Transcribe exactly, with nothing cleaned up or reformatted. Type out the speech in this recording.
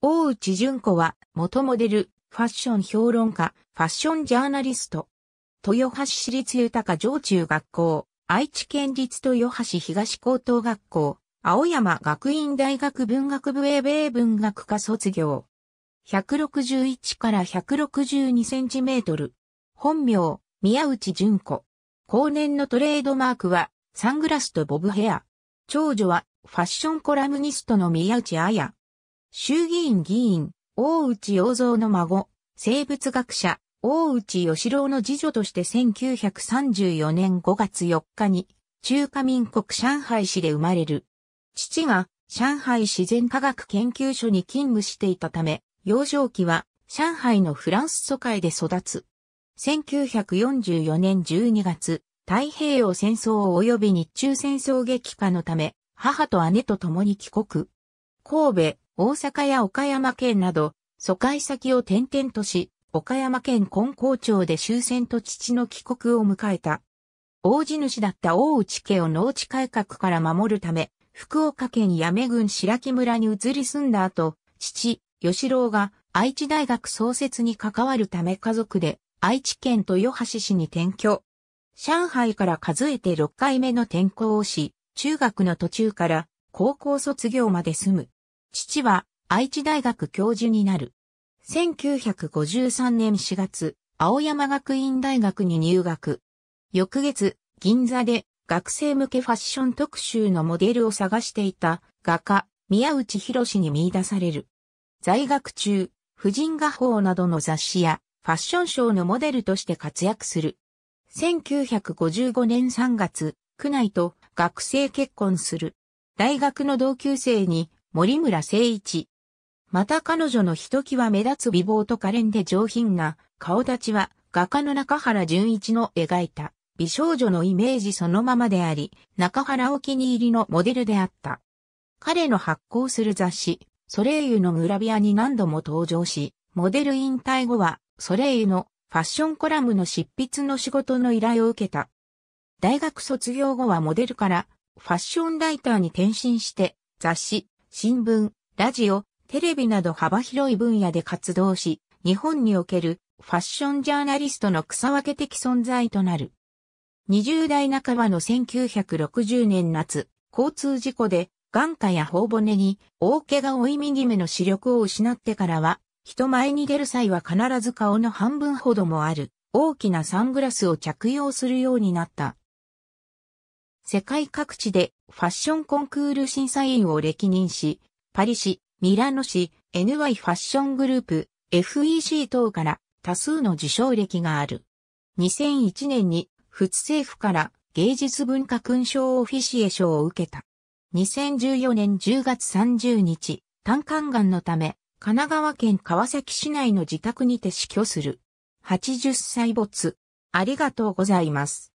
大内淳子は、元モデル、ファッション評論家、ファッションジャーナリスト。豊橋市立豊上中学校、愛知県立豊橋東高等学校、青山学院大学文学部英米文学科卒業。ひゃくろくじゅういちからひゃくろくじゅうにセンチメートル。本名、宮内淳子。後年のトレードマークは、サングラスとボブヘア。長女は、ファッションコラムニストの宮内綾。衆議院議員、大内洋三の孫、生物学者、大内義郎の次女としてせんきゅうひゃくさんじゅうよねんごがつよっかに、中華民国上海市で生まれる。父が、上海自然科学研究所に勤務していたため、幼少期は、上海のフランス租界で育つ。せんきゅうひゃくよんじゅうよねんじゅうにがつ、太平洋戦争及び日中戦争激化のため、母と姉と共に帰国。神戸、大阪や岡山県など、疎開先を転々とし、岡山県金港町で終戦と父の帰国を迎えた。大地主だった大内家を農地改革から守るため、福岡県八女郡白木村に移り住んだ後、父、義郎が愛知大学創設に関わるため家族で愛知県豊橋市に転居。上海から数えてろっかいめの転校をし、中学の途中から高校卒業まで住む。父は愛知大学教授になる。せんきゅうひゃくごじゅうさんねんしがつ、青山学院大学に入学。翌月、銀座で学生向けファッション特集のモデルを探していた画家、宮内博に見出される。在学中、婦人画報などの雑誌やファッションショーのモデルとして活躍する。せんきゅうひゃくごじゅうごねんさんがつ、宮内と学生結婚する。大学の同級生に森村誠一。また彼女のひときわ目立つ美貌と可憐で上品な顔立ちは画家の中原淳一の描いた美少女のイメージそのままであり、中原お気に入りのモデルであった。彼の発行する雑誌、ソレイユのグラビアに何度も登場し、モデル引退後は、ソレイユのファッションコラムの執筆の仕事の依頼を受けた。大学卒業後はモデルからファッションライターに転身して、雑誌、新聞、ラジオ、テレビなど幅広い分野で活動し、日本におけるファッションジャーナリストの草分け的存在となる。にじゅうだいなかばのせんきゅうひゃくろくじゅうねんなつ、交通事故で、眼下や頬骨に大怪我を負い右目の視力を失ってからは、人前に出る際は必ず顔の半分ほどもある大きなサングラスを着用するようになった。世界各地でファッションコンクール審査員を歴任し、パリ市、ミラノ市、エヌワイ ファッショングループ、エフイーシー 等から多数の受賞歴がある。にせんいちねんに仏政府から芸術文化勲章オフィシエ賞を受けた。にせんじゅうよねんじゅうがつさんじゅうにち、胆管がんのため、神奈川県川崎市内の自宅にて死去する。はちじゅっさい没。ありがとうございます。